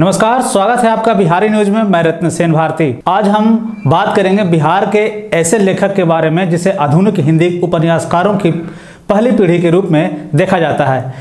नमस्कार, स्वागत है आपका बिहारी न्यूज में। मैं रत्नसेन भारती। आज हम बात करेंगे बिहार के ऐसे लेखक के बारे में जिसे आधुनिक हिंदी उपन्यासकारों की पहली पीढ़ी के रूप में देखा जाता है।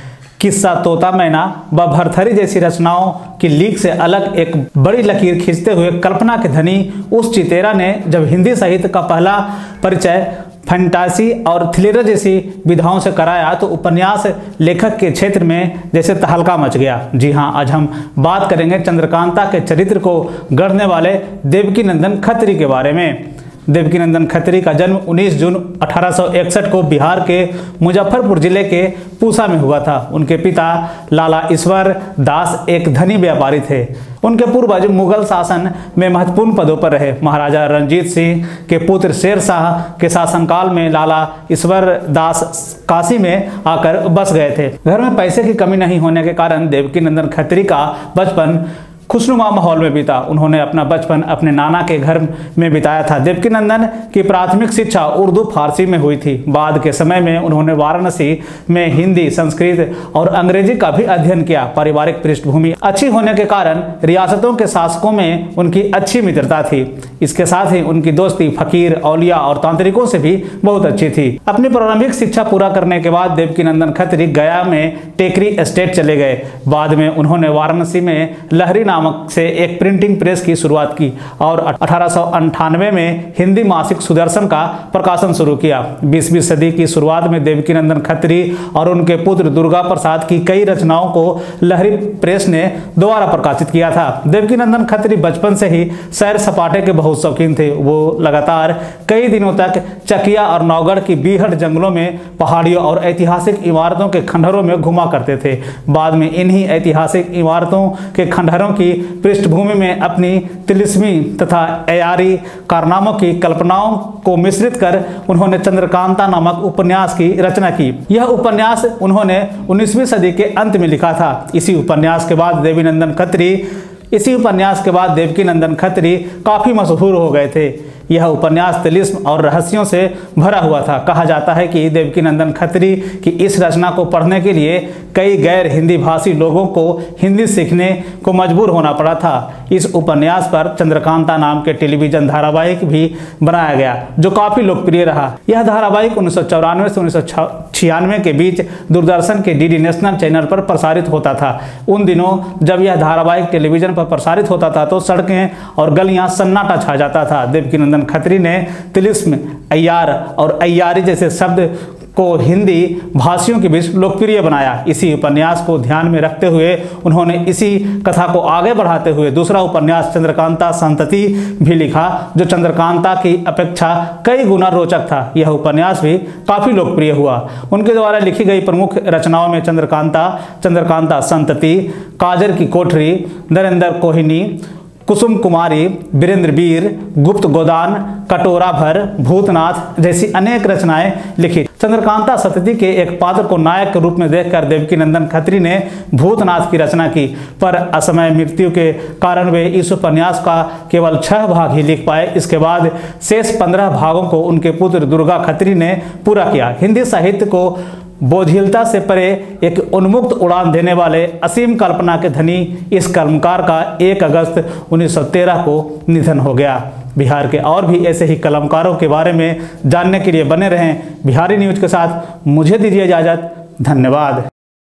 किस्सा तोता मैना व भरथरी जैसी रचनाओं की लीक से अलग एक बड़ी लकीर खींचते हुए कल्पना के धनी उस चितेरा ने जब हिंदी साहित्य का पहला परिचय फंटासी और थ्रिलर जैसी विधाओं से कराया तो उपन्यास लेखक के क्षेत्र में जैसे तहलका मच गया। जी हाँ, आज हम बात करेंगे चंद्रकांता के चरित्र को गढ़ने वाले देवकीनंदन खत्री के बारे में। देवकीनंदन खत्री का जन्म 19 जून 1861 को बिहार के मुजफ्फरपुर जिले के पूसा में हुआ था। उनके पिता लाला इस्वर दास एक धनी व्यापारी थे। उनके पूर्वज मुगल शासन में महत्वपूर्ण पदों पर रहे। महाराजा रंजीत सिंह के पुत्र शेर शाह के शासनकाल में लाला इस्वर दास काशी में आकर बस गए थे। घर में पैसे की कमी नहीं होने के कारण देवकीनंदन खत्री का बचपन खुशनुमा माहौल में बीता। उन्होंने अपना बचपन अपने नाना के घर में बिताया था। देवकीनंदन की प्राथमिक शिक्षा उर्दू फारसी में हुई थी। बाद के समय में उन्होंने वाराणसी में हिंदी, संस्कृत और अंग्रेजी का भी अध्ययन किया। पारिवारिक पृष्ठभूमि अच्छी होने के कारण रियासतों के शासकों में उनकी अच्छी मित्रता थी। इसके साथ ही उनकी दोस्ती फकीर, औलिया और तांत्रिकों से भी बहुत अच्छी थी। अपनी प्रारंभिक शिक्षा पूरा करने के बाद देवकीनंदन खत्री गया में टेकरी एस्टेट चले गए। बाद में उन्होंने वाराणसी में लहरी से एक प्रिंटिंग प्रेस की शुरुआत की और 1898 में हिंदी मासिक सुदर्शन का प्रकाशन शुरू किया। 20वीं सदी की शुरुआत में देवकीनंदन खत्री और उनके पुत्र दुर्गा प्रसाद की कई रचनाओं को लहरी प्रेस ने दोबारा प्रकाशित किया था। देवकीनंदन खत्री बचपन से ही सैर सपाटे के बहुत शौकीन थे। वो लगातार कई दिनों तक चकिया और नौगढ़ की बीहड़ जंगलों में पहाड़ियों और ऐतिहासिक इमारतों के खंडहरों में घुमा करते थे। बाद में इन्हीं ऐतिहासिक इमारतों के खंडहरों की पृष्ठभूमि में अपनी तिलिस्मी तथा अयारी कारनामों की कल्पनाओं को मिश्रित कर उन्होंने चंद्रकांता नामक उपन्यास की रचना की। यह उपन्यास उन्होंने 19वीं सदी के अंत में लिखा था। इसी उपन्यास के बाद देवकीनंदन खत्री काफ़ी मशहूर हो गए थे। यह उपन्यास तिलिस्म और रहस्यों से भरा हुआ था। कहा जाता है कि देवकीनंदन खत्री की इस रचना को पढ़ने के लिए कई गैर हिंदी भाषी लोगों को हिंदी सीखने को मजबूर होना पड़ा था। इस उपन्यास पर चंद्रकांता नाम के टेलीविजन धारावाहिक भी बनाया गया जो काफ़ी लोकप्रिय रहा। यह धारावाहिक 1994 से 1996 के बीच दूरदर्शन के डीडी नेशनल चैनल पर प्रसारित होता था। उन दिनों जब यह धारावाहिक टेलीविजन पर प्रसारित होता था तो सड़कें और गलियाँ सन्नाटा छा जाता था। देवकीनंदन खत्री ने तिलिस्म, अय्यार और अय्यारी जैसे शब्द को हिंदी भाषियों के बीच लोकप्रिय बनाया। इसी उपन्यास को ध्यान में रखते हुए उन्होंने इसी कथा को आगे बढ़ाते हुए दूसरा उपन्यास चंद्रकांता संतती भी लिखा जो चंद्रकांता की अपेक्षा कई गुना रोचक था। यह उपन्यास भी काफ़ी लोकप्रिय हुआ। उनके द्वारा लिखी गई प्रमुख रचनाओं में चंद्रकांता, चंद्रकांता संतती, काजर की कोठरी, नरेंद्र कोहिनी, कुसुम कुमारी, वीरेंद्र बीर, गुप्त गोदान, कटोरा भर, भूतनाथ जैसी अनेक रचनाएं लिखी। चंद्रकांता संतती के एक पात्र को नायक के रूप में देखकर देवकीनंदन खत्री ने भूतनाथ की रचना की, पर असमय मृत्यु के कारण वे इस उपन्यास का केवल 6 भाग ही लिख पाए। इसके बाद शेष 15 भागों को उनके पुत्र दुर्गा खत्री ने पूरा किया। हिंदी साहित्य को बोझिलता से परे एक उन्मुक्त उड़ान देने वाले असीम कल्पना के धनी इस कलमकार का 1 अगस्त 1913 को निधन हो गया। बिहार के और भी ऐसे ही कलमकारों के बारे में जानने के लिए बने रहें बिहारी न्यूज के साथ। मुझे दीजिए इजाज़त। धन्यवाद।